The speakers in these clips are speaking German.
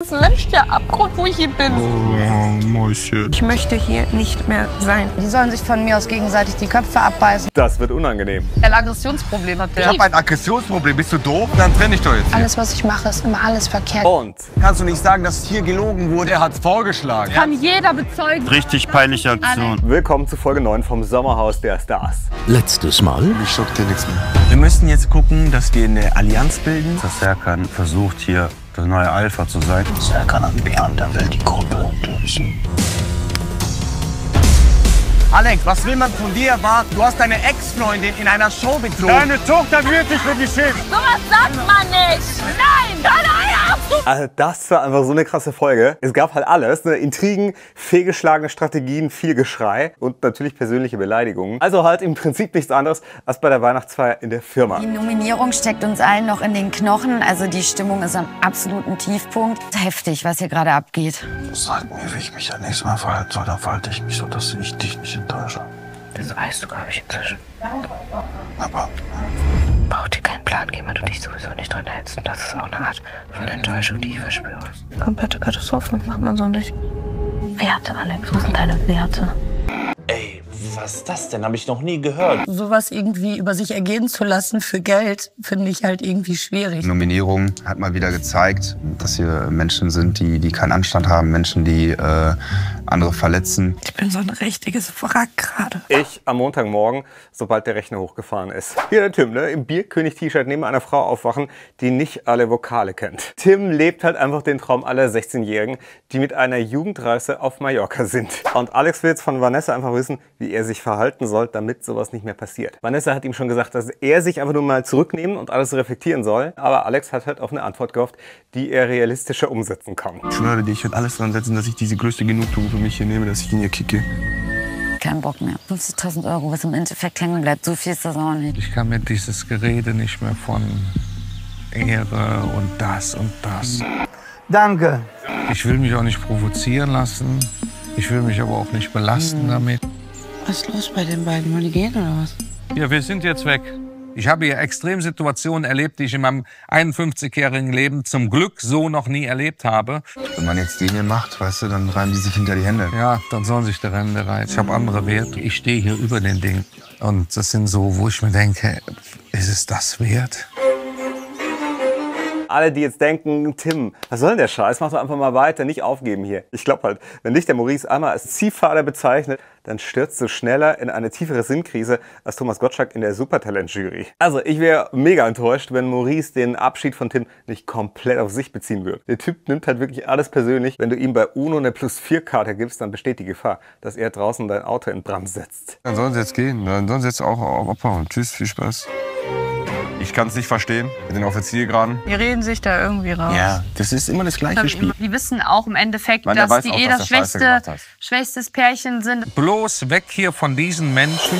Das ist Mensch, der Abgrund, wo ich hier bin. Oh, ich möchte hier nicht mehr sein. Die sollen sich von mir aus gegenseitig die Köpfe abbeißen. Das wird unangenehm. Ein Aggressionsproblem hat der. Ich habe ein Aggressionsproblem. Bist du doof? Dann trenne ich doch jetzt. Alles, was ich mache, ist immer alles verkehrt. Und? Kannst du nicht sagen, dass hier gelogen wurde? Er hat es vorgeschlagen. Kann jeder bezeugen. Richtig peinliche Aktion. Willkommen zu Folge 9 vom Sommerhaus der Stars. Letztes Mal. Ich schock dir nichts mehr. Wir müssen jetzt gucken, dass wir eine Allianz bilden. Das Serkan versucht hier das neue Alpha zu sein. Serkan hat einen Bären, der will die Gruppe lösen. Alex, was will man von dir erwarten? Du hast deine Ex-Freundin in einer Show betrogen. Deine Tochter wird dich für die Schäden. So was sagt man nicht. Nein, deine Eier! Also das war einfach so eine krasse Folge. Es gab halt alles. Ne? Intrigen, fehlgeschlagene Strategien, viel Geschrei und natürlich persönliche Beleidigungen. Also halt im Prinzip nichts anderes als bei der Weihnachtsfeier in der Firma. Die Nominierung steckt uns allen noch in den Knochen. Also die Stimmung ist am absoluten Tiefpunkt. Heftig, was hier gerade abgeht. Sag mir, wie ich mich das nächste Mal verhalten soll. Dann verhalte ich mich so, dass ich dich nicht enttäusche. Das weißt du, glaube ich, inzwischen. Aber bau dir keinen Plan, geh mal, du dich sowieso nicht dran hältst. Das ist auch eine Art von Enttäuschung, die ich verspüre. Komplette Katastrophe, das macht man so nicht. Werte, Alex, wo sind deine Werte? Ey, was ist das denn? Habe ich noch nie gehört. Sowas irgendwie über sich ergehen zu lassen für Geld, finde ich halt irgendwie schwierig. Die Nominierung hat mal wieder gezeigt, dass hier Menschen sind, die keinen Anstand haben, Menschen, die andere verletzen. Ich bin so ein richtiges Wrack gerade. Ich am Montagmorgen, sobald der Rechner hochgefahren ist. Hier der Tim, ne? Im Bierkönig-T-Shirt neben einer Frau aufwachen, die nicht alle Vokale kennt. Tim lebt halt einfach den Traum aller 16-Jährigen, die mit einer Jugendreise auf Mallorca sind. Und Alex will jetzt von Vanessa einfach wissen, wie er sich verhalten soll, damit sowas nicht mehr passiert. Vanessa hat ihm schon gesagt, dass er sich einfach nur mal zurücknehmen und alles reflektieren soll. Aber Alex hat halt auf eine Antwort gehofft, die er realistischer umsetzen kann. Ich schwöre dir, ich werde alles dran setzen, dass ich diese größte Genugtuung für mich hier nehme, dass ich ihn hier kicke. Kein Bock mehr. 50.000 Euro, was im Endeffekt hängen bleibt. So viel ist das auch nicht. Ich kann mir dieses Gerede nicht mehr von Ehre und das und das. Danke. Ich will mich auch nicht provozieren lassen. Ich will mich aber auch nicht belasten damit. Was ist los bei den beiden? Wollen die gehen oder was? Ja, wir sind jetzt weg. Ich habe hier Extremsituationen erlebt, die ich in meinem 51-jährigen Leben zum Glück so noch nie erlebt habe. Wenn man jetzt den hier macht, weißt du, dann reiben die sich hinter die Hände. Ja, dann sollen sich die Hände reiben. Ich habe andere Werte. Ich stehe hier über den Ding. Und das sind so, wo ich mir denke, ist es das wert? Alle, die jetzt denken, Tim, was soll denn der Scheiß? Mach doch einfach mal weiter, nicht aufgeben hier. Ich glaube halt, wenn dich der Maurice einmal als Ziehvater bezeichnet, dann stürzt du schneller in eine tiefere Sinnkrise als Thomas Gottschalk in der Supertalent-Jury. Also, ich wäre mega enttäuscht, wenn Maurice den Abschied von Tim nicht komplett auf sich beziehen würde. Der Typ nimmt halt wirklich alles persönlich. Wenn du ihm bei UNO eine Plus-4-Karte gibst, dann besteht die Gefahr, dass er draußen dein Auto in Brand setzt. Dann sollen sie jetzt gehen, dann sollen sie jetzt auch abhauen. Tschüss, viel Spaß. Ich kann es nicht verstehen, mit den Offiziergraden. Die reden sich da irgendwie raus. Ja, das ist immer das gleiche Spiel. Die wissen auch im Endeffekt, dass die eh das schwächste Pärchen sind. Bloß weg hier von diesen Menschen,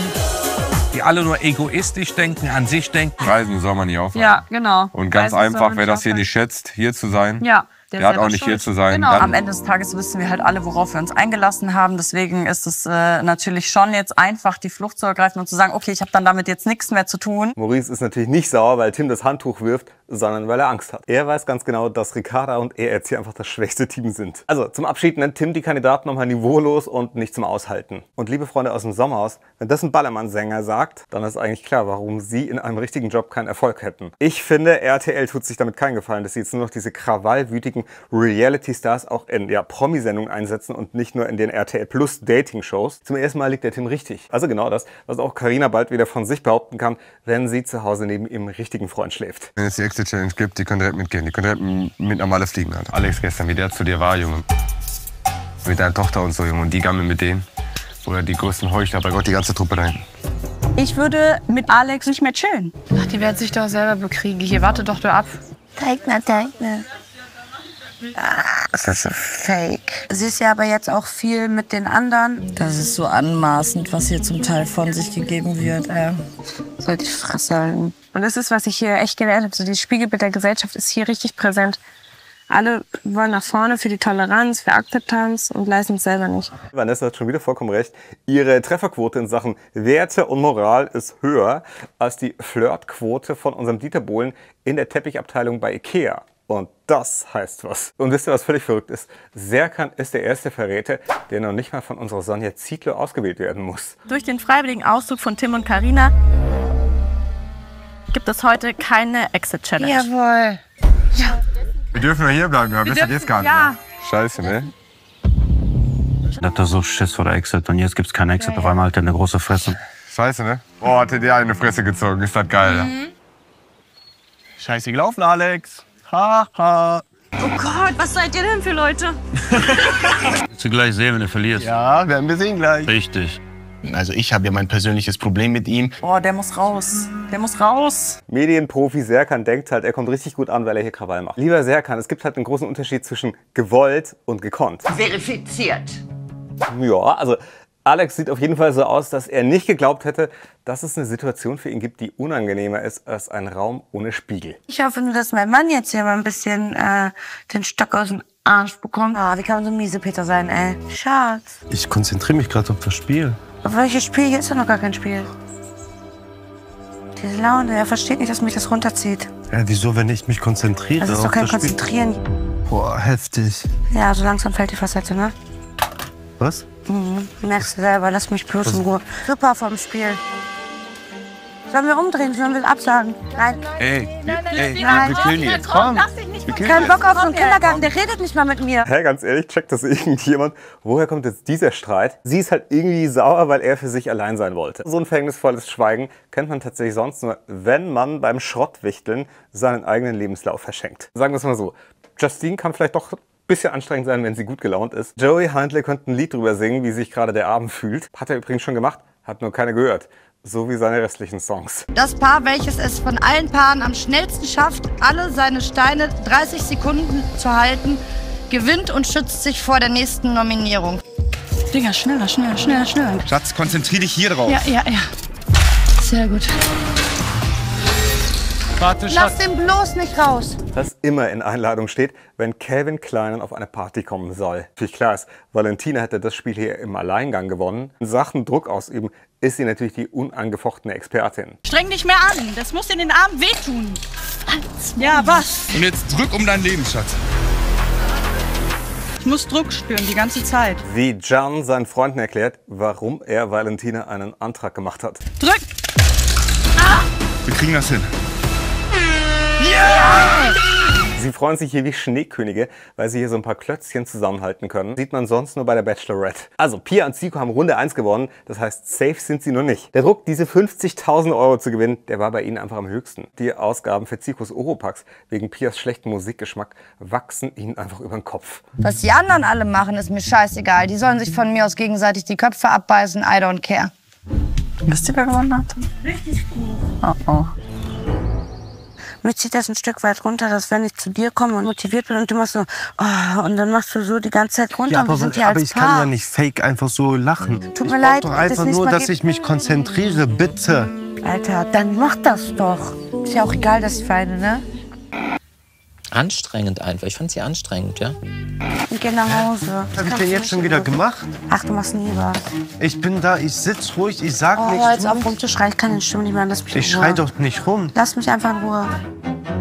die alle nur egoistisch denken, an sich denken. Reisen soll man nicht aufhören. Ja, genau. Und ganz einfach, wer das hier nicht schätzt, hier zu sein. Ja. Der hat auch nicht hier zu sein. Genau. Am Ende des Tages wissen wir halt alle, worauf wir uns eingelassen haben. Deswegen ist es natürlich schon jetzt einfach, die Flucht zu ergreifen und zu sagen, okay, ich habe dann damit jetzt nichts mehr zu tun. Maurice ist natürlich nicht sauer, weil Tim das Handtuch wirft, sondern weil er Angst hat. Er weiß ganz genau, dass Ricarda und er jetzt hier einfach das schwächste Team sind. Also zum Abschied nennt Tim die Kandidaten nochmal niveaulos und nicht zum Aushalten. Und liebe Freunde aus dem Sommerhaus, wenn das ein Ballermann-Sänger sagt, dann ist eigentlich klar, warum sie in einem richtigen Job keinen Erfolg hätten. Ich finde, RTL tut sich damit keinen Gefallen, dass sie jetzt nur noch diese krawallwütigen Reality-Stars auch in Promi-Sendungen einsetzen und nicht nur in den RTL Plus Dating-Shows. Zum ersten Mal liegt der Tim richtig. Also genau das, was auch Carina bald wieder von sich behaupten kann, wenn sie zu Hause neben ihrem richtigen Freund schläft. Wenn es die Exit-Challenge gibt, die können direkt mitgehen. Die können direkt mit normale Fliegen halt. Alex gestern, wie der zu dir war, Junge. Mit deiner Tochter und so, Junge. Und die Gammel mit denen. Oder die größten Heuchler, bei Gott, die ganze Truppe da hinten. Ich würde mit Alex nicht mehr chillen. Ach, die werden sich doch selber bekriegen. Hier, warte doch ab. Teigner. Das ist so fake. Sie ist ja aber jetzt auch viel mit den anderen. Das ist so anmaßend, was hier zum Teil von sich gegeben wird. Sollte ich Fresse halten. Und das ist, was ich hier echt gelernt habe. So dieses Spiegelbild der Gesellschaft ist hier richtig präsent. Alle wollen nach vorne für die Toleranz, für Akzeptanz und leisten es selber nicht. Vanessa hat schon wieder vollkommen recht. Ihre Trefferquote in Sachen Werte und Moral ist höher als die Flirtquote von unserem Dieter Bohlen in der Teppichabteilung bei Ikea. Und das heißt was. Und wisst ihr, was völlig verrückt ist? Serkan ist der erste Verräter, der noch nicht mal von unserer Sonja Zietlow ausgewählt werden muss. Durch den freiwilligen Auszug von Tim und Carina gibt es heute keine Exit-Challenge. Jawohl. Ja. Wir dürfen nur hier bleiben, aber besser geht's gar nicht. Ja. Scheiße, ne? Ich hatte so Schiss vor der Exit und jetzt gibt's keine Exit. Auf einmal hat er eine große Fresse. Scheiße, ne? Oh, hat der eine Fresse gezogen. Ist das geil, ne? Scheiße gelaufen, Alex. Haha. Ha. Oh Gott, was seid ihr denn für Leute? Willst du gleich sehen, wenn du verlierst? Ja, werden wir sehen gleich. Richtig. Also ich habe ja mein persönliches Problem mit ihm. Oh, der muss raus. Der muss raus. Medienprofi Serkan denkt halt, er kommt richtig gut an, weil er hier Krawall macht. Lieber Serkan, es gibt halt einen großen Unterschied zwischen gewollt und gekonnt. Verifiziert. Ja, also Alex sieht auf jeden Fall so aus, dass er nicht geglaubt hätte, dass es eine Situation für ihn gibt, die unangenehmer ist als ein Raum ohne Spiegel. Ich hoffe nur, dass mein Mann jetzt hier mal ein bisschen den Stock aus dem Arsch bekommt. Ah, wie kann man so miese Peter sein, ey? Schatz. Ich konzentriere mich gerade auf das Spiel. Auf welches Spiel? Hier ist doch noch gar kein Spiel. Diese Laune, er versteht nicht, dass mich das runterzieht. Ja, wieso, wenn ich mich konzentriere? Das ist doch kein Konzentrieren. Boah, heftig. Ja, so langsam fällt die Facette, ne? Was? Mhm, merkst du selber, lass mich bloß in Ruhe. Super vom Spiel. Sollen wir umdrehen, sollen wir absagen? Nein. Ey, nein, wir killen ihn. Komm, wir killen ihn. Kein Bock auf so einen Kindergarten, der redet nicht mal mit mir. Hä, ganz ehrlich, checkt das irgendjemand? Woher kommt jetzt dieser Streit? Sie ist halt irgendwie sauer, weil er für sich allein sein wollte. So ein verhängnisvolles Schweigen kennt man tatsächlich sonst nur, wenn man beim Schrottwichteln seinen eigenen Lebenslauf verschenkt. Sagen wir es mal so, Justine kann vielleicht doch bisschen anstrengend sein, wenn sie gut gelaunt ist. Joey Heindle könnte ein Lied drüber singen, wie sich gerade der Arben fühlt. Hat er übrigens schon gemacht, hat nur keiner gehört. So wie seine restlichen Songs. Das Paar, welches es von allen Paaren am schnellsten schafft, alle seine Steine 30 Sekunden zu halten, gewinnt und schützt sich vor der nächsten Nominierung. Digga, schneller, schneller, schneller, schneller. Schatz, konzentrier dich hier drauf. Ja, ja, ja. Sehr gut. Warte, lass den bloß nicht raus. Was immer in Einladung steht, wenn Calvin Kleinen auf eine Party kommen soll. Natürlich klar ist, Valentina hätte das Spiel hier im Alleingang gewonnen. In Sachen Druck ausüben ist sie natürlich die unangefochtene Expertin. Streng dich mehr an, das muss in den Armen wehtun. Ja, was? Und jetzt drück um dein Leben, Schatz. Ich muss Druck spüren, die ganze Zeit. Wie Jan seinen Freunden erklärt, warum er Valentina einen Antrag gemacht hat. Drück! Ah! Wir kriegen das hin. Yeah! Sie freuen sich hier wie Schneekönige, weil sie hier so ein paar Klötzchen zusammenhalten können. Sieht man sonst nur bei der Bachelorette. Also Pia und Zico haben Runde 1 gewonnen, das heißt, safe sind sie noch nicht. Der Druck, diese 50.000 € zu gewinnen, der war bei ihnen einfach am höchsten. Die Ausgaben für Zicos Oropax wegen Pias schlechtem Musikgeschmack wachsen ihnen einfach über den Kopf. Was die anderen alle machen, ist mir scheißegal. Die sollen sich von mir aus gegenseitig die Köpfe abbeißen, I don't care. Wisst ihr, wer gewonnen hat? Richtig gut. Oh, oh. Mir zieht das ein Stück weit runter, dass wenn ich zu dir komme und motiviert bin und du machst so, oh, und dann machst du so die ganze Zeit runter. Ja, aber und wir sind hier aber als ich Paar. Kann ja nicht fake einfach so lachen. Tut mir leid. Doch einfach nur, dass ich mich konzentriere, bitte. Alter, dann mach das doch. Ist ja auch egal, dass ich feine, ne? Anstrengend einfach. Ich fand sie anstrengend, ja. Ich geh nach Hause. Was habe ich denn jetzt schon wieder gemacht? Ach, du machst nie was. Ich bin da, ich sitz ruhig, ich sag nichts. Oh, jetzt auf rumzuschreien, ich kann den Stimmen nicht mehr, lass mich in Ruhe. Ich schrei doch nicht rum. Lass mich einfach in Ruhe.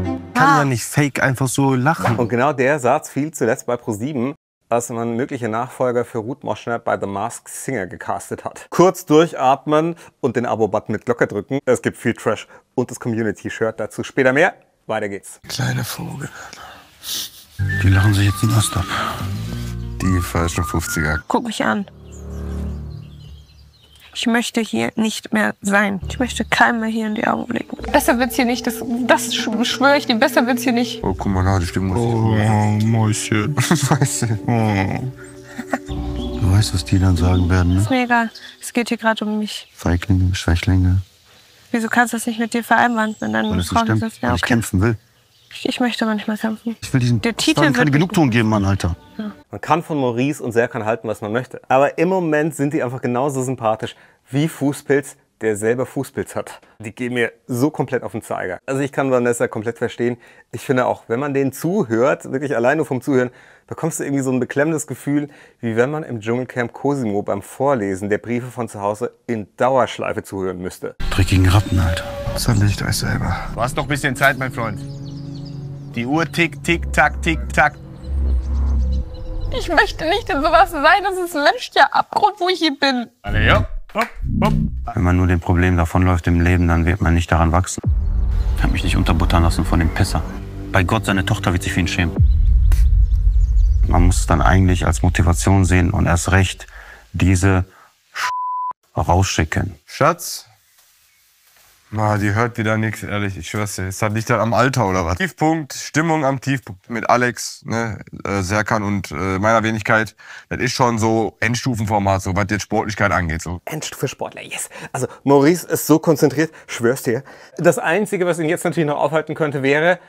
Ich kann ja nicht fake einfach so lachen. Und genau der Satz fiel zuletzt bei Pro 7, als man mögliche Nachfolger für Ruth Moschner bei The Mask Singer gecastet hat. Kurz durchatmen und den Abo-Button mit Glocke drücken. Es gibt viel Trash und das Community-Shirt dazu. Später mehr. Weiter geht's. Kleiner Vogel. Die lachen sich jetzt den Ast ab. Die falschen 50er. Guck mich an. Ich möchte hier nicht mehr sein. Ich möchte keinem mehr hier in die Augen blicken. Besser wird's hier nicht. Das schwöre ich dir. Besser wird's hier nicht. Oh, guck mal nach, die Stimme. Oh, Mäuschen. Mäuschen. Oh. Du weißt, was die dann sagen werden, ne? Ist mir egal. Es geht hier gerade um mich. Feiglinge, Schwächlinge. Wieso kannst du das nicht mit dir vereinbaren, wenn deine Frau das nicht okay. Ich kämpfen will. Ich möchte manchmal kämpfen. Ich will diesen Titel keine Genugtuung geben, Mann, Alter. Ja. Man kann von Maurice und Serkan halten, was man möchte. Aber im Moment sind die einfach genauso sympathisch wie Fußpilz, der selber Fußpilz hat. Die gehen mir so komplett auf den Zeiger. Also ich kann Vanessa komplett verstehen. Ich finde auch, wenn man denen zuhört, wirklich allein nur vom Zuhören, bekommst du irgendwie so ein beklemmendes Gefühl, wie wenn man im Dschungelcamp Cosimo beim Vorlesen der Briefe von zu Hause in Dauerschleife zuhören müsste. Dreckigen Rappen, Alter. Das hab ich euch selber. Du hast noch ein bisschen Zeit, mein Freund. Die Uhr tickt, tick, tack, tick, tack. Ich möchte nicht in sowas sein, das ist ein menschlicher Abgrund, wo ich hier bin. Alle, ja. Hopp, hopp. Wenn man nur dem Problem davonläuft im Leben, dann wird man nicht daran wachsen. Ich habe mich nicht unterbuttern lassen von dem Pisser. Bei Gott, seine Tochter wird sich für ihn schämen. Man muss es dann eigentlich als Motivation sehen und erst recht diese rausschicken. Schatz? Na, die hört wieder nichts, ehrlich, ich schwör's dir. Es hat nicht am Alter oder was. Tiefpunkt, Stimmung am Tiefpunkt. Mit Alex, ne, Serkan und meiner Wenigkeit. Das ist schon so Endstufenformat, so was jetzt Sportlichkeit angeht. So. Endstufe Sportler, yes. Also Maurice ist so konzentriert, schwör's dir. Das Einzige, was ihn jetzt natürlich noch aufhalten könnte, wäre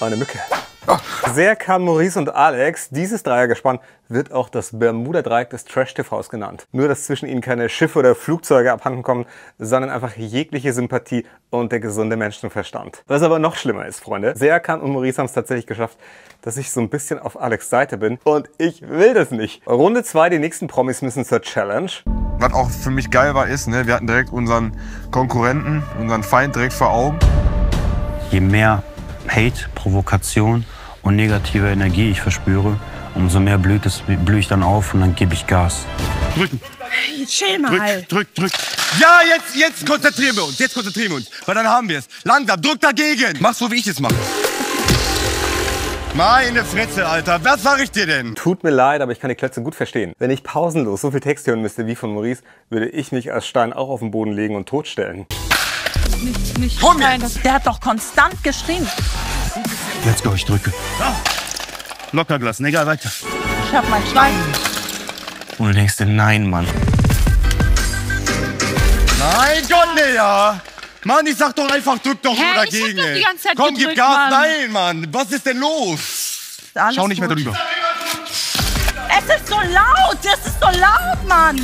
eine Mücke. Oh. Serkan, Maurice und Alex, dieses Dreiergespann wird auch das Bermuda-Dreieck des Trash-TVs genannt. Nur, dass zwischen ihnen keine Schiffe oder Flugzeuge abhanden kommen, sondern einfach jegliche Sympathie und der gesunde Menschenverstand. Was aber noch schlimmer ist, Freunde, Serkan und Maurice haben es tatsächlich geschafft, dass ich so ein bisschen auf Alex' Seite bin. Und ich will das nicht. Runde 2, die nächsten Promis müssen zur Challenge. Was auch für mich geil war, ist, ne, wir hatten direkt unseren Konkurrenten, unseren Feind direkt vor Augen. Je mehr Hate, Provokation und negative Energie ich verspüre, umso mehr blühe ich dann auf und dann gebe ich Gas. Drücken! Chill mal! Drück! Ja, jetzt konzentrieren wir uns, weil dann haben wir es. Langsam, drück dagegen! Mach so, wie ich es mache. Meine Fresse, Alter, was sag ich dir denn? Tut mir leid, aber ich kann die Klötze gut verstehen. Wenn ich pausenlos so viel Text hören müsste wie von Maurice, würde ich mich als Stein auch auf den Boden legen und totstellen. Nicht komm jetzt. Der hat doch konstant geschrien. Let's go, ich drücke. Ah. Locker gelassen, egal, weiter. Ich hab mein Schwein. Und du denkst dir, nein, Mann. Nein, Gott, nee, ja. Mann, ich sag doch einfach, drück doch nur dagegen. Ich hab doch die ganze Zeit komm, gib Gas, Mann. Nein, Mann. Was ist denn los? Alles schau nicht gut. Mehr darüber. Es ist so laut, es ist so laut, Mann.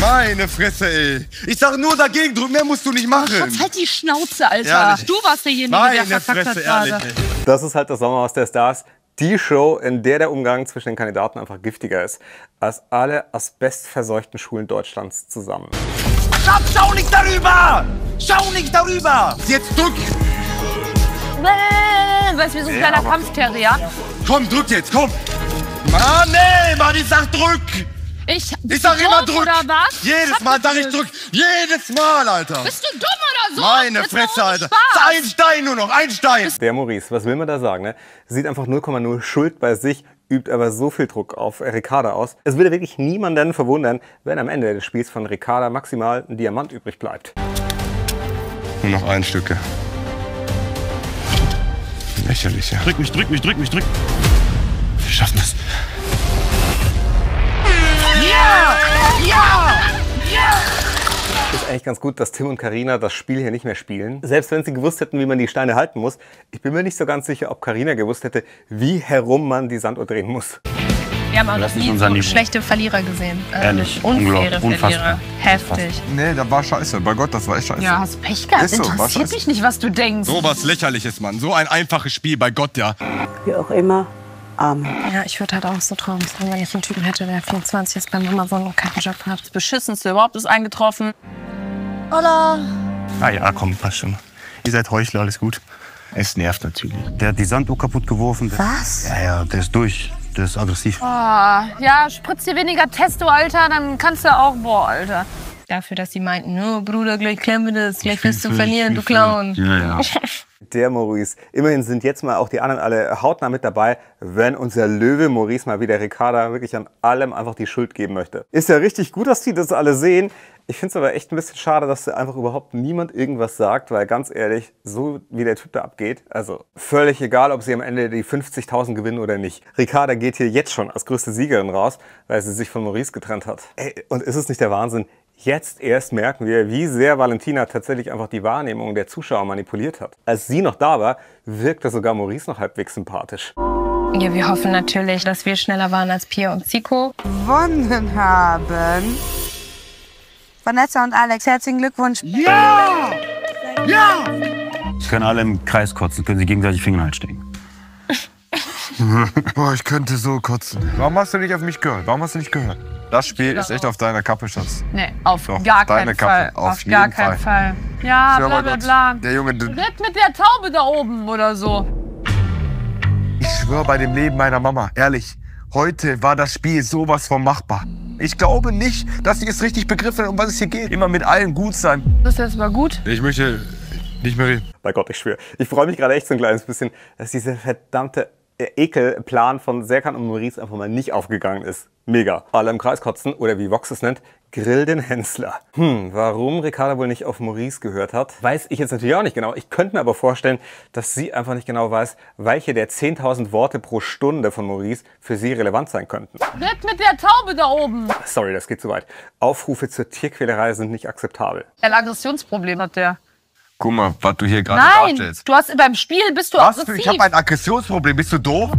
Meine Fresse, ey. Ich sag nur dagegen drücken, mehr musst du nicht machen. Schatz, halt die Schnauze, Alter. Ehrlich. Du warst derjenige, der verkackt hat gerade. Das ist halt das Sommerhaus der Stars. Die Show, in der der Umgang zwischen den Kandidaten einfach giftiger ist, als alle asbestverseuchten Schulen Deutschlands zusammen. Schatz, schau nicht darüber! Schau nicht darüber! Jetzt drück! Du weißt, wie so ein kleiner Kampfterrier. Komm, drück jetzt, komm! Mann, ey, Mann, ich sag drück! Ich sag immer drück! Oder was? Jedes Mal sag ich drück! Jedes Mal, Alter! Bist du dumm oder so? Meine Fresse, Alter! Ein Stein nur noch! Ein Stein! Der Maurice, was will man da sagen, ne? Sieht einfach 0,0 Schuld bei sich, übt aber so viel Druck auf Ricarda aus. Es würde wirklich niemanden verwundern, wenn am Ende des Spiels von Ricarda maximal ein Diamant übrig bleibt. Nur noch ein Stück. Lächerlich, ja. Drück mich! Wir schaffen das. Ist eigentlich ganz gut, dass Tim und Carina das Spiel hier nicht mehr spielen. Selbst wenn sie gewusst hätten, wie man die Steine halten muss, ich bin mir nicht so ganz sicher, ob Carina gewusst hätte, wie herum man die Sanduhr drehen muss. Wir haben auch noch nie so schlechte Verlierer gesehen. Ehrlich, unglaublich, unfassbar. Heftig. Nee, das war scheiße. Bei Gott, das war echt scheiße. Ja, hast Pech gehabt. Interessiert mich nicht, was du denkst. So was Lächerliches, Mann. So ein einfaches Spiel, bei Gott, ja. Wie auch immer. Amen. Ja, ich würde halt auch so traurig sein, wenn ich einen Typen hätte, der 24 jetzt bei Mama so einen Kackenjob hat. Das Beschissenste überhaupt ist eingetroffen. Hola. Ah ja, komm, passt schon. Ihr seid Heuchler, alles gut. Es nervt natürlich. Der hat die Sanduhr kaputt geworfen. Was? Ja, der ist durch. Der ist aggressiv. Oh, ja, spritz dir weniger Testo, Alter, dann kannst du auch, boah, Alter. Dafür, dass sie meinten, oh, Bruder, gleich klären wir das, gleich wirst du verlieren, du Clown. Ja. Der Maurice. Immerhin sind jetzt mal auch die anderen alle hautnah mit dabei, wenn unser Löwe Maurice mal wieder Ricarda wirklich an allem einfach die Schuld geben möchte. Ist ja richtig gut, dass die das alle sehen. Ich finde es aber echt ein bisschen schade, dass einfach überhaupt niemand irgendwas sagt, weil ganz ehrlich, so wie der Typ da abgeht, also völlig egal, ob sie am Ende die 50.000 gewinnen oder nicht. Ricarda geht hier jetzt schon als größte Siegerin raus, weil sie sich von Maurice getrennt hat. Ey, und ist es nicht der Wahnsinn? Jetzt erst merken wir, wie sehr Valentina tatsächlich einfach die Wahrnehmung der Zuschauer manipuliert hat. Als sie noch da war, wirkte sogar Maurice noch halbwegs sympathisch. Ja, wir hoffen natürlich, dass wir schneller waren als Pia und Zico. Gewonnen haben Vanessa und Alex. Herzlichen Glückwunsch. Ja! Ja! Sie können alle im Kreis kotzen, können sie gegenseitig Finger in den Hals stecken. Boah, ich könnte so kotzen. Warum hast du nicht auf mich gehört? Warum hast du nicht gehört? Das Spiel ist echt auf deiner Kappe, Schatz. Nee, auf doch, gar keinen Fall. Auf gar keinen Fall. Ja, bla bla bla. Der Junge... Ritt mit der Taube da oben oder so. Ich schwöre bei dem Leben meiner Mama, ehrlich. Heute war das Spiel sowas von machbar. Ich glaube nicht, dass sie es richtig begriffen hat, um was es hier geht. Immer mit allen gut sein. Das ist jetzt mal gut. Ich möchte nicht mehr reden. Bei Gott, ich schwöre. Ich freue mich gerade echt so ein kleines bisschen, dass diese verdammte... Der Ekelplan von Serkan und Maurice einfach mal nicht aufgegangen ist. Mega. Alle im Kreis kotzen oder wie Vox es nennt, grill den Hänzler. Warum Ricarda wohl nicht auf Maurice gehört hat, weiß ich jetzt natürlich auch nicht genau. Ich könnte mir aber vorstellen, dass sie einfach nicht genau weiß, welche der 10.000 Worte pro Stunde von Maurice für sie relevant sein könnten. Ritt mit der Taube da oben! Sorry, das geht zu weit. Aufrufe zur Tierquälerei sind nicht akzeptabel. Ein Aggressionsproblem hat der. Guck mal, was du hier gerade darstellst. Nein, du hast beim Spiel bist du aggressiv. Ich habe ein Aggressionsproblem, bist du doof?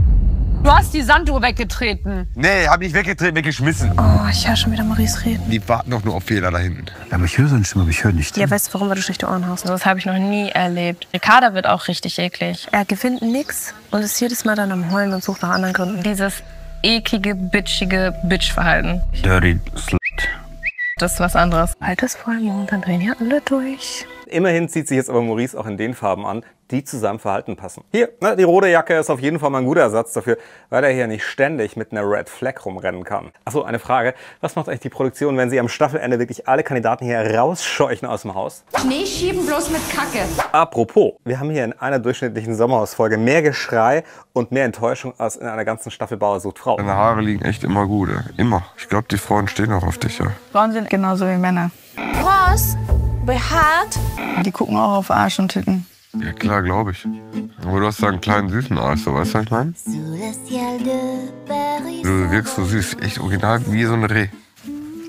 Du hast die Sanduhr weggetreten. Nee, hab nicht weggetreten, weggeschmissen. Oh, ich höre schon wieder Maurice reden. Die warten doch nur auf Fehler da hinten. Aber ich höre so eine Stimme, aber ich höre nicht. Ja, weißt du, warum, weil du schlechte Ohren hast? Das habe ich noch nie erlebt. Ricarda wird auch richtig eklig. Er gewinnt nichts und ist jedes Mal dann am Heulen und sucht nach anderen Gründen. Dieses eklige, bitchige Bitch-Verhalten. Dirty Slut. Das ist was anderes. Altes Vollmond, dann drehen ja alle durch. Immerhin zieht sich jetzt aber Maurice auch in den Farben an, die zu seinem Verhalten passen. Hier, ne, die rote Jacke ist auf jeden Fall mal ein guter Ersatz dafür, weil er hier nicht ständig mit einer Red Flag rumrennen kann. Achso, eine Frage. Was macht eigentlich die Produktion, wenn sie am Staffelende wirklich alle Kandidaten hier rausscheuchen aus dem Haus? Nee, schieben bloß mit Kacke. Apropos, wir haben hier in einer durchschnittlichen Sommerhausfolge mehr Geschrei und mehr Enttäuschung als in einer ganzen Staffel Bauer sucht Frau. Deine Haare liegen echt immer gut, immer. Ich glaube, die Frauen stehen auch auf dich, ja. Frauen sind genauso wie Männer. Was? Behaart? Die gucken auch auf Arsch und Titten. Ja klar, glaube ich. Aber du hast da einen kleinen süßen Arsch, so, weißt du, was ich meine? Du wirkst so süß, echt original wie so ein Reh.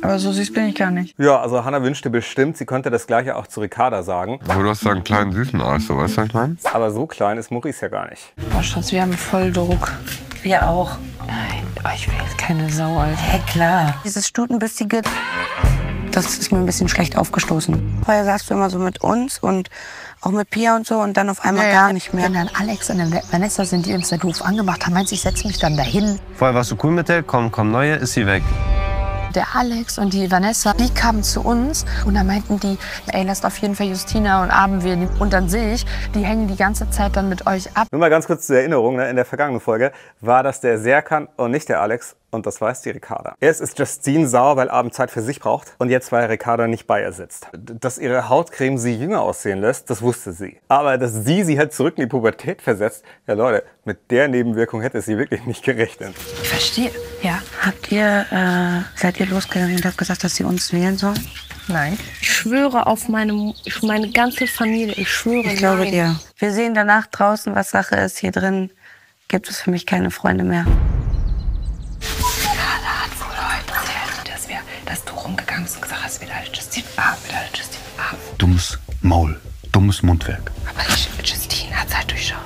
Aber so süß bin ich gar nicht. Ja, also Hannah wünschte bestimmt, sie könnte das Gleiche auch zu Ricarda sagen. Aber du hast da einen kleinen süßen Arsch, so, weißt du, was ich meine? Aber so klein ist Maurice ja gar nicht. Boah, Schatz, wir haben voll Druck. Wir auch. Nein, oh, ich will jetzt keine Sau, Alter. Hä, klar. Dieses stutenbissige... Das ist mir ein bisschen schlecht aufgestoßen. Vorher saßt du immer so mit uns und auch mit Pia und so und dann auf einmal gar nicht mehr. Wenn dann Alex und dann Vanessa sind, die uns da doof angemacht haben, meinst du, ich setze mich dann dahin? Vorher warst du cool mit der, komm, neue, ist sie weg. Der Alex und die Vanessa, die kamen zu uns und dann meinten die, ey, lasst auf jeden Fall Justina und Arben wählen. Und dann sehe ich, die hängen die ganze Zeit dann mit euch ab. Nur mal ganz kurz zur Erinnerung, in der vergangenen Folge war das der Serkan und nicht der Alex. Und das weiß die Ricarda. Erst ist Justine sauer, weil Arben Zeit für sich braucht. Und jetzt, weil Ricarda nicht bei ihr sitzt. Dass ihre Hautcreme sie jünger aussehen lässt, das wusste sie. Aber dass sie halt zurück in die Pubertät versetzt, ja Leute, mit der Nebenwirkung hätte sie wirklich nicht gerechnet. Ich verstehe. Ja. Seid ihr losgegangen und habt gesagt, dass sie uns wählen sollen? Nein. Ich schwöre auf meine ganze Familie. Ich schwöre. Ich glaube dir. Wir sehen danach draußen, was Sache ist. Hier drin gibt es für mich keine Freunde mehr. Dummes Maul, dummes Mundwerk. Aber Justine hat es halt durchschaut.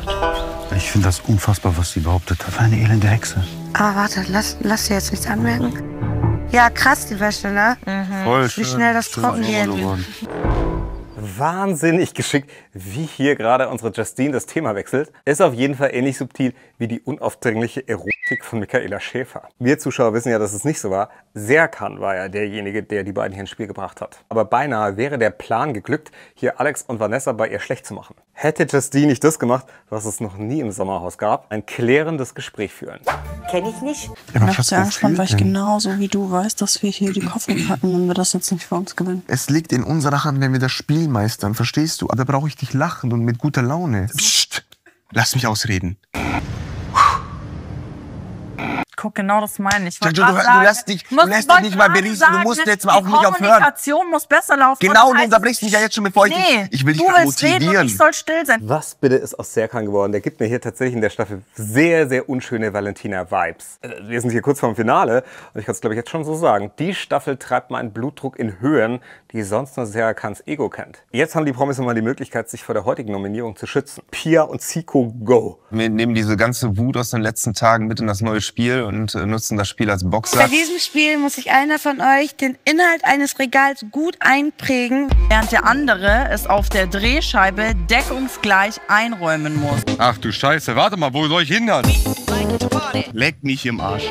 Ich finde das unfassbar, was sie behauptet hat. Eine elende Hexe. Aber warte, lass dir jetzt nichts anmerken. Ja, krass die Wäsche, ne? Mhm. Voll schön. Wie schnell das trocken geht. Wahnsinnig geschickt, wie hier gerade unsere Justine das Thema wechselt. Ist auf jeden Fall ähnlich subtil wie die unaufdringliche Erotik von Michaela Schäfer. Wir Zuschauer wissen ja, dass es nicht so war. Serkan war ja derjenige, der die beiden hier ins Spiel gebracht hat. Aber beinahe wäre der Plan geglückt, hier Alex und Vanessa bei ihr schlecht zu machen. Hätte Justine nicht das gemacht, was es noch nie im Sommerhaus gab, ein klärendes Gespräch führen. Kenn ich nicht. Ja, aber ich hab's sehr angespannt, weil ich genauso wie du weißt, dass wir hier die Hoffnung hatten, wenn wir das jetzt nicht für uns gewinnen. Es liegt in unserer Hand, wenn wir das Spiel meistern, verstehst du? Aber brauche ich dich lachend und mit guter Laune. Psst! Lass mich ausreden. Guck, genau das meine ich. Du lässt dich nicht mal berichten. Du musst jetzt mal auf mich aufhören. Die Kommunikation muss besser laufen. Genau, du unterbrichst mich ja jetzt schon, bevor ich... Nee, ich will dich motivieren. Reden und ich soll still sein. Was bitte ist aus Serkan geworden? Der gibt mir hier tatsächlich in der Staffel sehr, sehr unschöne Valentina-Vibes. Wir sind hier kurz vorm Finale und ich kann es, glaube ich, jetzt schon so sagen. Die Staffel treibt meinen Blutdruck in Höhen, die sonst nur Serkans Ego kennt. Jetzt haben die Promis nochmal die Möglichkeit, sich vor der heutigen Nominierung zu schützen. Pia und Zico, go! Wir nehmen diese ganze Wut aus den letzten Tagen mit in das neue Spiel und und nutzen das Spiel als Boxer. Bei diesem Spiel muss sich einer von euch den Inhalt eines Regals gut einprägen, während der andere es auf der Drehscheibe deckungsgleich einräumen muss. Ach du Scheiße, warte mal, wo soll ich hin? Leck mich im Arsch.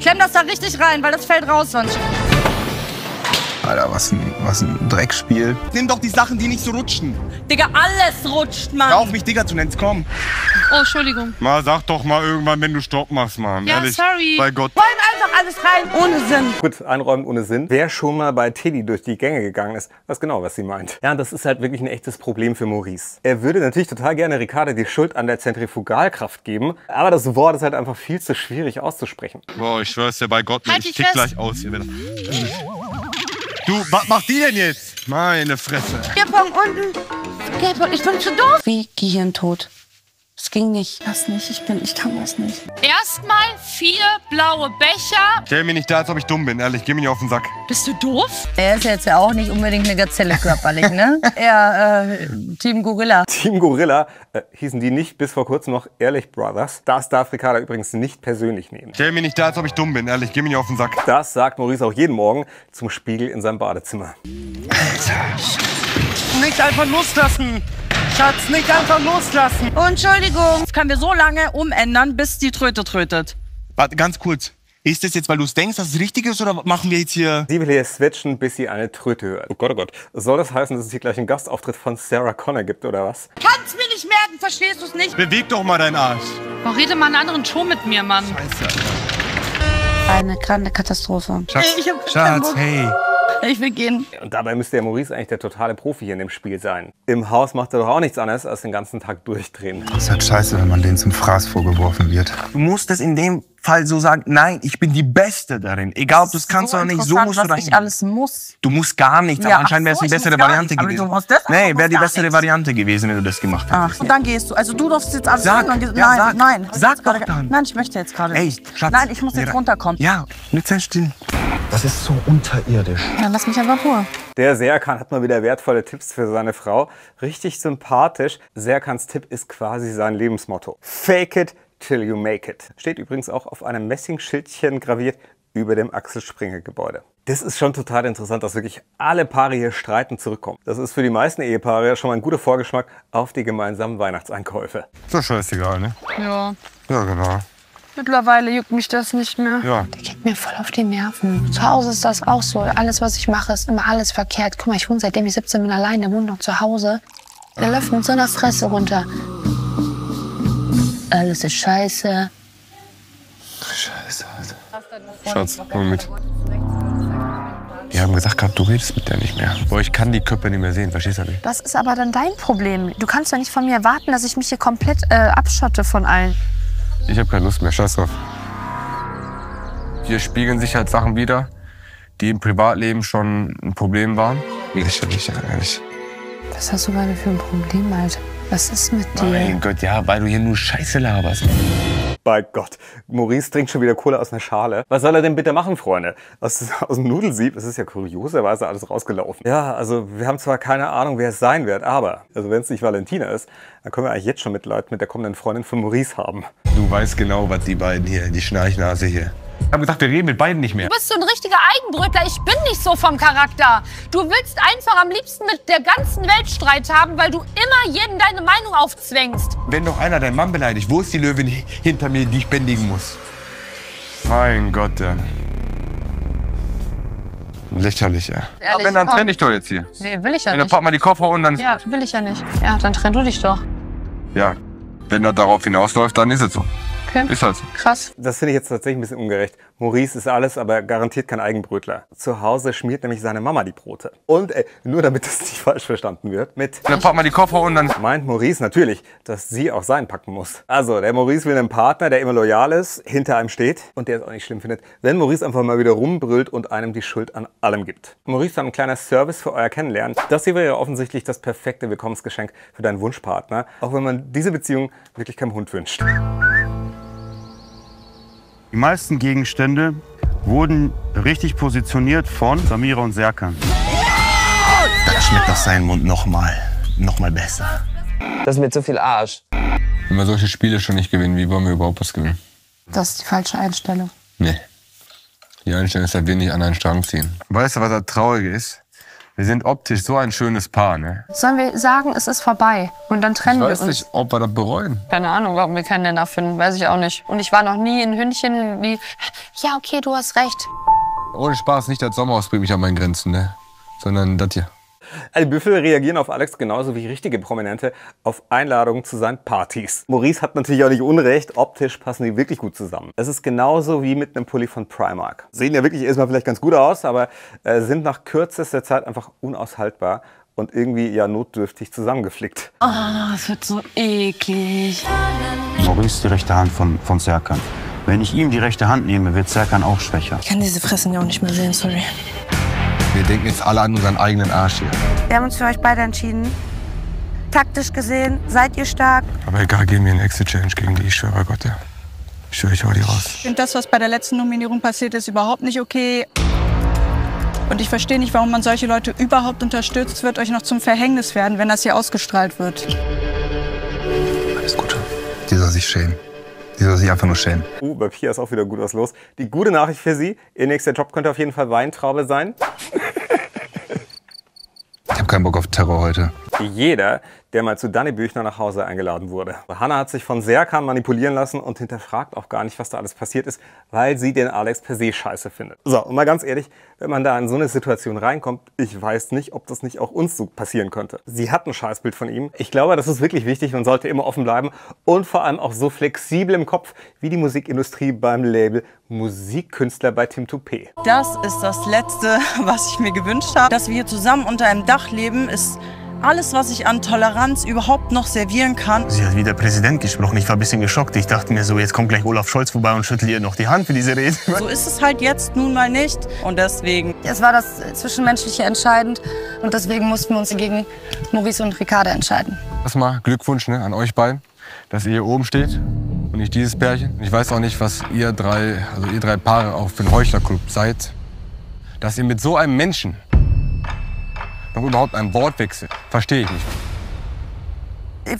Klemm das da richtig rein, weil das fällt raus sonst. Alter, was ein Dreckspiel. Nimm doch die Sachen, die nicht so rutschen. Digga, alles rutscht, Mann. Hör auf, mich Digga zu nennen, komm. Oh, Entschuldigung. Mal sag doch mal irgendwann, wenn du Stopp machst, Mann. Ja, ehrlich, sorry. Bei Gott. Wollen einfach alles rein, ohne Sinn. Gut, einräumen ohne Sinn. Wer schon mal bei Teddy durch die Gänge gegangen ist, weiß genau, was sie meint. Ja, das ist halt wirklich ein echtes Problem für Maurice. Er würde natürlich total gerne Ricarda die Schuld an der Zentrifugalkraft geben, aber das Wort ist halt einfach viel zu schwierig auszusprechen. Boah, ich schwör's dir bei Gott, halt ich tick gleich aus hier wieder. Du, was macht die denn jetzt? Meine Fresse. Gelbpunkt unten. Gelbpunkt, ich bin schon doof. Wie Gehirntod. Es ging nicht. Das nicht, ich kann das nicht. Erstmal 4 blaue Becher. Stell mir nicht da, als ob ich dumm bin, ehrlich. Geh mir nicht auf den Sack. Bist du doof? Er ist jetzt ja auch nicht unbedingt eine Gazelle körperlich, ne? Er, Team Gorilla. Team Gorilla hießen die nicht bis vor kurzem noch Ehrlich Brothers. Das darf Ricarda übrigens nicht persönlich nehmen. Stell mir nicht da, als ob ich dumm bin, ehrlich. Geh mir nicht auf den Sack. Das sagt Maurice auch jeden Morgen zum Spiegel in seinem Badezimmer. Alter. Nicht einfach loslassen. Schatz, nicht einfach loslassen. Entschuldigung. Das können wir so lange umändern, bis die Tröte trötet. Warte, ganz kurz. Ist das jetzt, weil du es denkst, dass es richtig ist, oder machen wir jetzt hier... Sie will hier switchen, bis sie eine Tröte hört. Oh Gott. Soll das heißen, dass es hier gleich einen Gastauftritt von Sarah Connor gibt, oder was? Kannst mir nicht merken, verstehst du es nicht? Beweg doch mal deinen Arsch. Boah, rede mal einen anderen Ton mit mir, Mann. Scheiße. Eine kranke Katastrophe. Schatz, hey. Ich will gehen. Und dabei müsste ja Maurice eigentlich der totale Profi hier in dem Spiel sein. Im Haus macht er doch auch nichts anderes, als den ganzen Tag durchdrehen. Das ist halt scheiße, wenn man denen zum Fraß vorgeworfen wird. Du musst es in dem Fall so sagen, nein, ich bin die Beste darin. Egal, ob du es kannst oder nicht, so musst du rein. Alles muss. Du musst gar nichts, aber anscheinend wäre es die bessere Variante gewesen. Nee, wäre die bessere Variante gewesen, wenn du das gemacht hättest. Und dann gehst du. Also du darfst jetzt alles sagen. Nein, nein. Sag doch dann. Nein, ich möchte jetzt gerade. Ey, Schatz. Nein, ich muss jetzt runterkommen. Ja, nicht sehr still. Das ist so unterirdisch. Dann lass mich einfach Ruhe. Der Serkan hat mal wieder wertvolle Tipps für seine Frau. Richtig sympathisch. Serkans Tipp ist quasi sein Lebensmotto. Fake it till you make it. Steht übrigens auch auf einem Messingschildchen graviert über dem Axel-Springer-Gebäude. Das ist schon total interessant, dass wirklich alle Paare hier streitend zurückkommen. Das ist für die meisten Ehepaare schon mal ein guter Vorgeschmack auf die gemeinsamen Weihnachtseinkäufe. So scheißegal, ne? Ja. Ja, genau. Mittlerweile juckt mich das nicht mehr. Ja. Der geht mir voll auf die Nerven. Zu Hause ist das auch so. Alles, was ich mache, ist immer alles verkehrt. Guck mal, ich wohne seitdem ich 17 bin allein. Der wohnt noch zu Hause. Der läuft mit so einer Fresse runter. Alles ist scheiße. Scheiße, Alter. Schatz, komm mal mit. Die haben gesagt gehabt, du redest mit der nicht mehr. Boah, ich kann die Köpfe nicht mehr sehen, verstehst du nicht? Das ist aber dann dein Problem. Du kannst ja nicht von mir erwarten, dass ich mich hier komplett abschotte von allen. Ich habe keine Lust mehr, scheiß drauf. Hier spiegeln sich halt Sachen wider, die im Privatleben schon ein Problem waren. Lächerlich, ehrlich. Was hast du gerade für ein Problem, Alter? Was ist mit dir? Mein Gott, ja, weil du hier nur Scheiße laberst. Bei Gott, Maurice trinkt schon wieder Cola aus einer Schale. Was soll er denn bitte machen, Freunde? Aus dem Nudelsieb, das ist ja kurioserweise alles rausgelaufen. Ja, also wir haben zwar keine Ahnung, wer es sein wird, aber also wenn es nicht Valentina ist, dann können wir eigentlich jetzt schon Mitleid mit der kommenden Freundin von Maurice haben. Du weißt genau, was die beiden hier, die Schnarchnase hier. Ich habe gesagt, wir reden mit beiden nicht mehr. Du bist so ein richtiger Eigenbrötler. Ich bin nicht so vom Charakter. Du willst einfach am liebsten mit der ganzen Welt Streit haben, weil du immer jedem deine Meinung aufzwängst. Wenn doch einer deinen Mann beleidigt, wo ist die Löwin hinter mir, die ich bändigen muss? Mein Gott, ja. Lächerlich, ja. Ehrlich, wenn, dann trenne ich doch jetzt hier. Nee, will ich ja nicht. Dann pack mal die Koffer und dann... Ja, will ich ja nicht. Ja, dann trenn du dich doch. Ja, wenn er darauf hinausläuft, dann ist es so. Okay. Ist halt so. Krass. Das finde ich jetzt tatsächlich ein bisschen ungerecht. Maurice ist alles, aber garantiert kein Eigenbrötler. Zu Hause schmiert nämlich seine Mama die Brote. Und nur damit das nicht falsch verstanden wird, mit... Dann pack mal die Koffer und dann... Meint Maurice natürlich, dass sie auch seinen packen muss. Also, der Maurice will einen Partner, der immer loyal ist, hinter einem steht und der es auch nicht schlimm findet, wenn Maurice einfach mal wieder rumbrüllt und einem die Schuld an allem gibt. Maurice hat ein kleiner Service für euer Kennenlernen. Das hier wäre ja offensichtlich das perfekte Willkommensgeschenk für deinen Wunschpartner, auch wenn man diese Beziehung wirklich keinem Hund wünscht. Die meisten Gegenstände wurden richtig positioniert von Samira und Serkan. Dann schmeckt das seinen Mund noch mal besser. Das ist mir zu viel Arsch. Wenn wir solche Spiele schon nicht gewinnen, wie wollen wir überhaupt was gewinnen? Das ist die falsche Einstellung. Nee. Die Einstellung ist, dass wir nicht an einen Strang ziehen. Weißt du, was das Traurige ist? Wir sind optisch so ein schönes Paar, ne? Sollen wir sagen, es ist vorbei und dann trennen wir uns? Ich weiß nicht, ob wir das bereuen. Keine Ahnung, warum wir keinen Nenner finden, weiß ich auch nicht. Und ich war noch nie ein Hündchen wie, ja, okay, du hast recht. Ohne Spaß, nicht das Sommerhaus bringt mich an meinen Grenzen, ne? Sondern das hier. Also Büffel reagieren auf Alex genauso wie richtige Prominente auf Einladungen zu seinen Partys. Maurice hat natürlich auch nicht unrecht, optisch passen die wirklich gut zusammen. Es ist genauso wie mit einem Pulli von Primark. Sehen ja wirklich erstmal vielleicht ganz gut aus, aber sind nach kürzester Zeit einfach unaushaltbar und irgendwie ja notdürftig zusammengeflickt. Oh, es wird so eklig. Maurice ist die rechte Hand von Serkan. Wenn ich ihm die rechte Hand nehme, wird Serkan auch schwächer. Ich kann diese Fressen ja auch nicht mehr sehen, sorry. Wir denken jetzt alle an unseren eigenen Arsch hier. Wir haben uns für euch beide entschieden. Taktisch gesehen seid ihr stark. Aber egal, geben wir einen Exit-Challenge gegen die, ich schwöre bei Gott, ja. Ich schwöre, ich hau die raus. Ich finde das, was bei der letzten Nominierung passiert ist, überhaupt nicht okay. Und ich verstehe nicht, warum man solche Leute überhaupt unterstützt. Es wird euch noch zum Verhängnis werden, wenn das hier ausgestrahlt wird. Alles Gute. Die soll sich schämen. Die soll sich einfach nur schämen. Bei Pia ist auch wieder gut was los. Die gute Nachricht für Sie, Ihr nächster Job könnte auf jeden Fall Weintraube sein. Ich habe keinen Bock auf Terror heute. Jeder, der mal zu Danny Büchner nach Hause eingeladen wurde. Hannah hat sich von Serkan manipulieren lassen und hinterfragt auch gar nicht, was da alles passiert ist, weil sie den Alex per se scheiße findet. So, und mal ganz ehrlich, wenn man da in so eine Situation reinkommt, ich weiß nicht, ob das nicht auch uns so passieren könnte. Sie hat ein Scheißbild von ihm. Ich glaube, das ist wirklich wichtig. Man sollte immer offen bleiben und vor allem auch so flexibel im Kopf wie die Musikindustrie beim Label Musikkünstler bei Tim. Das ist das Letzte, was ich mir gewünscht habe. Dass wir hier zusammen unter einem Dach leben, ist alles, was ich an Toleranz überhaupt noch servieren kann. Sie hat wie der Präsident gesprochen. Ich war ein bisschen geschockt. Ich dachte mir so, jetzt kommt gleich Olaf Scholz vorbei und schüttelt ihr noch die Hand für diese Rede. So ist es halt jetzt nun mal nicht. Und deswegen. Es war das Zwischenmenschliche entscheidend. Und deswegen mussten wir uns gegen Maurice und Ricarda entscheiden. Erstmal Glückwunsch, ne, an euch beiden, dass ihr hier oben steht und nicht dieses Pärchen. Ich weiß auch nicht, was ihr drei Paare auch für einen Heuchlerclub seid. Dass ihr mit so einem Menschen noch überhaupt ein Wortwechsel. Verstehe ich nicht.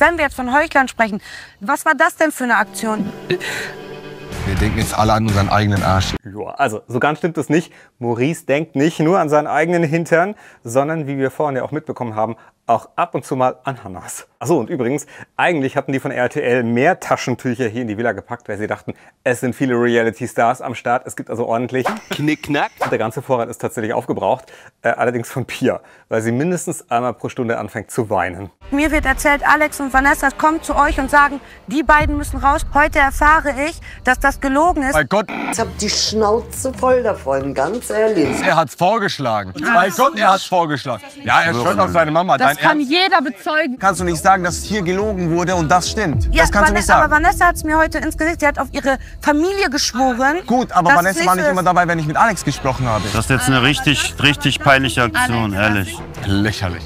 Wenn wir jetzt von Heuchlern sprechen, was war das denn für eine Aktion? Wir denken jetzt alle an unseren eigenen Arsch. Joa, also so ganz stimmt es nicht. Maurice denkt nicht nur an seinen eigenen Hintern, sondern, wie wir vorhin ja auch mitbekommen haben, auch ab und zu mal an Hannas. Achso, und übrigens, eigentlich hatten die von RTL mehr Taschentücher hier in die Villa gepackt, weil sie dachten, es sind viele Reality-Stars am Start, es gibt also ordentlich Knickknack. Der ganze Vorrat ist tatsächlich aufgebraucht, allerdings von Pia, weil sie mindestens einmal pro Stunde anfängt zu weinen. Mir wird erzählt, Alex und Vanessa kommen zu euch und sagen, die beiden müssen raus. Heute erfahre ich, dass das gelogen ist. Mein Gott. Ich hab die Schnauze voll davon, ganz ehrlich. Er hat's vorgeschlagen. Mein Gott, er hat's vorgeschlagen. Ja, er schwört auf seine Mama. Das kann jeder bezeugen. Kannst du nicht sagen, dass hier gelogen wurde und das stimmt? Ja, das kannst du nicht sagen. Aber Vanessa hat es mir heute ins Gesicht. Sie hat auf ihre Familie geschworen. Gut, aber Vanessa war nicht immer dabei, wenn ich mit Alex gesprochen habe. Das ist jetzt eine richtig peinliche Aktion, ehrlich. Lächerlich.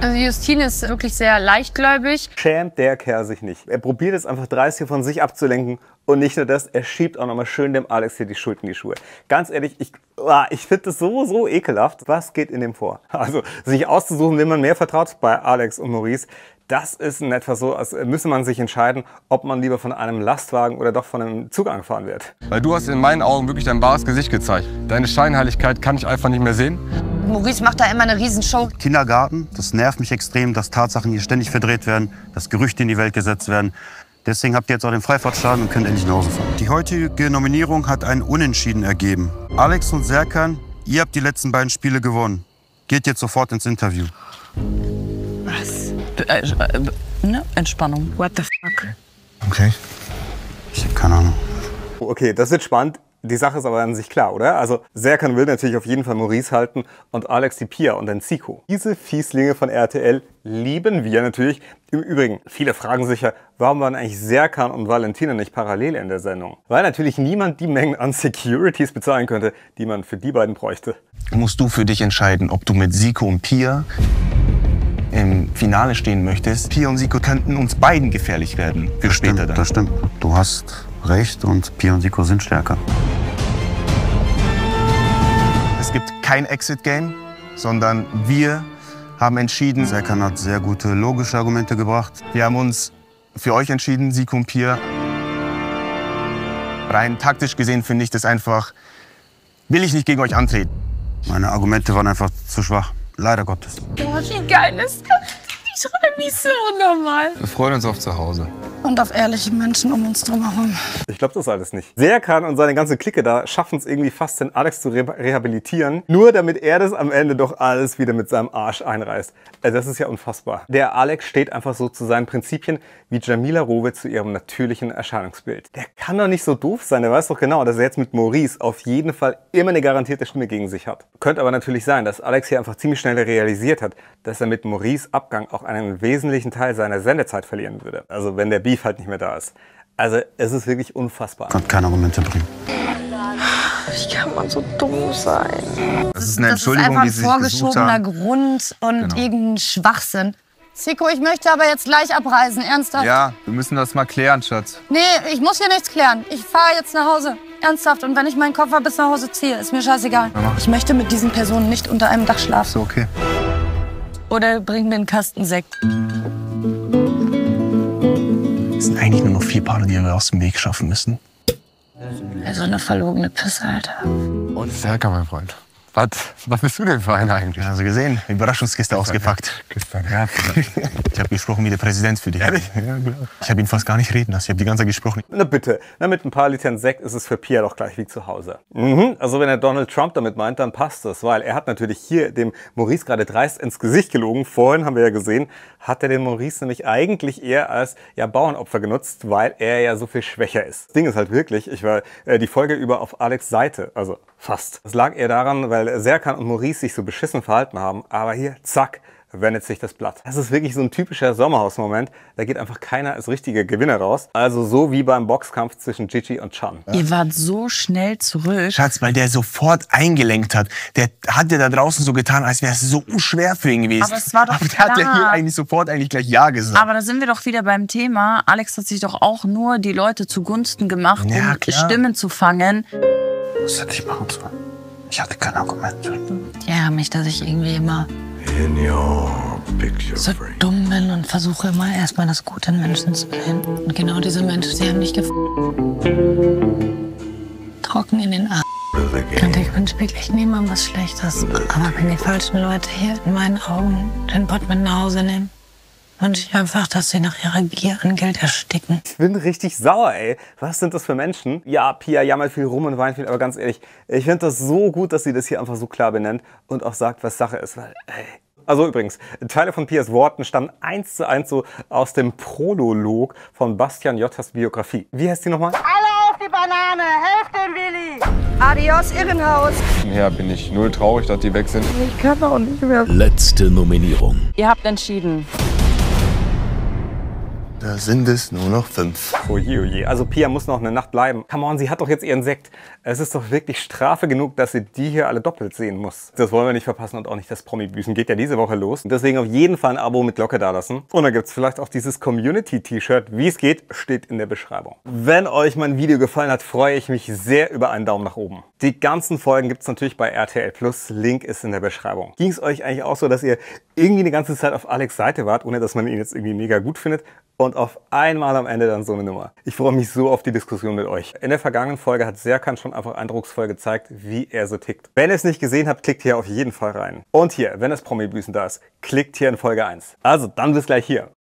Also Justine ist wirklich sehr leichtgläubig. Schämt der Kerl sich nicht. Er probiert es einfach dreist hier von sich abzulenken. Und nicht nur das, er schiebt auch nochmal schön dem Alex hier die Schuld in die Schuhe. Ganz ehrlich, ich finde das so ekelhaft. Was geht in dem vor? Also sich auszusuchen, wem man mehr vertraut bei Alex und Maurice, das ist in etwa so, als müsse man sich entscheiden, ob man lieber von einem Lastwagen oder doch von einem Zug angefahren wird. Weil du hast in meinen Augen wirklich dein wahres Gesicht gezeigt. Deine Scheinheiligkeit kann ich einfach nicht mehr sehen. Maurice macht da immer eine Riesenshow. Kindergarten, das nervt mich extrem, dass Tatsachen hier ständig verdreht werden, dass Gerüchte in die Welt gesetzt werden. Deswegen habt ihr jetzt auch den Freifahrtschein und könnt endlich nach Hause fahren. Die heutige Nominierung hat einen Unentschieden ergeben. Alex und Serkan, ihr habt die letzten beiden Spiele gewonnen. Geht jetzt sofort ins Interview. Was? Ne? Entspannung. What the fuck? Okay. Ich hab keine Ahnung. Okay, das wird spannend. Die Sache ist aber an sich klar, oder? Also Serkan will natürlich auf jeden Fall Maurice halten und Alex die Pia und dann Zico. Diese Fieslinge von RTL lieben wir natürlich. Im Übrigen, viele fragen sich ja, warum waren eigentlich Serkan und Valentina nicht parallel in der Sendung? Weil natürlich niemand die Mengen an Securities bezahlen könnte, die man für die beiden bräuchte. Musst du für dich entscheiden, ob du mit Zico und Pia im Finale stehen möchtest. Pia und Zico könnten uns beiden gefährlich werden für später dann. Das stimmt, du hast recht und Pia und Zico sind stärker. Es gibt kein Exit-Game, sondern wir haben entschieden. Serkan hat sehr gute logische Argumente gebracht. Wir haben uns für euch entschieden, Zico und Pia. Rein taktisch gesehen finde ich das einfach, will ich nicht gegen euch antreten. Meine Argumente waren einfach zu schwach. Leider Gottes. Boah, wie geil ist das? Ich schreibe mich so normal. Wir freuen uns auf zu Hause. Und auf ehrliche Menschen um uns drum herum. Ich glaube das alles nicht. Serkan und seine ganze Clique da schaffen es irgendwie fast, den Alex zu rehabilitieren, nur damit er das am Ende doch alles wieder mit seinem Arsch einreißt. Also das ist ja unfassbar. Der Alex steht einfach so zu seinen Prinzipien wie Jamila Rowe zu ihrem natürlichen Erscheinungsbild. Der kann doch nicht so doof sein, der weiß doch genau, dass er jetzt mit Maurice auf jeden Fall immer eine garantierte Stimme gegen sich hat. Könnte aber natürlich sein, dass Alex hier einfach ziemlich schnell realisiert hat, dass er mit Maurice Abgang auch einen wesentlichen Teil seiner Sendezeit verlieren würde. Also wenn der Beef halt nicht mehr da ist. Also es ist wirklich unfassbar. Kann keine Argumente bringen. Wie kann man so dumm sein? Das ist eine Entschuldigung, die sie sich gesucht haben. Ein vorgeschobener Grund und irgendein Schwachsinn. Zico, ich möchte aber jetzt gleich abreisen, ernsthaft. Ja, wir müssen das mal klären, Schatz. Nee, ich muss hier nichts klären. Ich fahre jetzt nach Hause, ernsthaft. Und wenn ich meinen Koffer bis nach Hause ziehe, ist mir scheißegal. Ich möchte mit diesen Personen nicht unter einem Dach schlafen. So, okay. Oder bring mir einen Kasten Sekt. Es sind eigentlich nur noch 4 Paare, die wir aus dem Weg schaffen müssen. So eine verlogene Pisse, Alter. Und Serkan, mein Freund. Was bist du denn für einer eigentlich? Also gesehen, Überraschungskiste ausgepackt. Ja. Ich habe gesprochen wie der Präsident für dich. Ehrlich? Ja, klar. Ich habe ihn fast gar nicht reden lassen. Ich habe die ganze Zeit gesprochen. Na bitte, na, mit ein paar Litern Sekt ist es für Pia doch gleich wie zu Hause. Mhm. Also wenn er Donald Trump damit meint, dann passt das. Weil er hat natürlich hier dem Maurice gerade dreist ins Gesicht gelogen. Vorhin haben wir ja gesehen, hat er den Maurice nämlich eigentlich eher als Bauernopfer genutzt, weil er ja so viel schwächer ist. Das Ding ist halt wirklich, ich war die Folge über auf Alex' Seite. Also fast. Das lag eher daran, weil Serkan und Maurice sich so beschissen verhalten haben, aber hier, zack, wendet sich das Blatt. Das ist wirklich so ein typischer Sommerhaus-Moment, da geht einfach keiner als richtiger Gewinner raus. Also so wie beim Boxkampf zwischen Gigi und Chan. Ja. Ihr wart so schnell zurück. Schatz, weil der sofort eingelenkt hat. Der hat ja da draußen so getan, als wäre es so schwer für ihn gewesen. Aber es war doch klar. Der hat ja hier eigentlich sofort gleich Ja gesagt. Aber da sind wir doch wieder beim Thema. Alex hat sich doch auch nur die Leute zugunsten gemacht, ja, um klar Stimmen zu fangen. Was hätte ich machen sollen? Ich hatte kein Argument. Ich ärgere mich, dass ich irgendwie immer so dumm bin und versuche immer erstmal das Gute in Menschen zu sehen. Und genau diese Menschen, die haben mich trocken in den Arsch. Und ich wünsche wirklich niemandem was Schlechtes. Aber wenn die falschen Leute hier in meinen Augen den Pott mit nach Hause nehmen, wünsche ich einfach, dass sie nach ihrer Gier an Geld ersticken. Ich bin richtig sauer, ey. Was sind das für Menschen? Ja, Pia jammert viel rum und weint viel, aber ganz ehrlich, ich finde das so gut, dass sie das hier einfach so klar benennt und auch sagt, was Sache ist, weil, ey. Also übrigens, Teile von Pias Worten stammen 1:1 so aus dem Prolog von Bastian Jotters Biografie. Wie heißt die nochmal? Alle auf die Banane, helft dem Willi! Adios Irrenhaus! Ja, bin ich null traurig, dass die weg sind. Ich kann auch nicht mehr. Letzte Nominierung. Ihr habt entschieden. Da sind es nur noch 5. Oje, oje. Also Pia muss noch eine Nacht bleiben. Come on, sie hat doch jetzt ihren Sekt. Es ist doch wirklich Strafe genug, dass sie die hier alle doppelt sehen muss. Das wollen wir nicht verpassen und auch nicht das Promi-Büßen. Geht ja diese Woche los. Deswegen auf jeden Fall ein Abo mit Glocke dalassen. Und dann gibt es vielleicht auch dieses Community-T-Shirt. Wie es geht, steht in der Beschreibung. Wenn euch mein Video gefallen hat, freue ich mich sehr über einen Daumen nach oben. Die ganzen Folgen gibt es natürlich bei RTL Plus. Link ist in der Beschreibung. Ging es euch eigentlich auch so, dass ihr irgendwie die ganze Zeit auf Alex' Seite wart, ohne dass man ihn jetzt irgendwie mega gut findet? Und auf einmal am Ende dann so eine Nummer. Ich freue mich so auf die Diskussion mit euch. In der vergangenen Folge hat Serkan schon einfach eindrucksvoll gezeigt, wie er so tickt. Wenn ihr es nicht gesehen habt, klickt hier auf jeden Fall rein. Und hier, wenn das Promi-Büßen da ist, klickt hier in Folge 1. Also, dann bis gleich hier.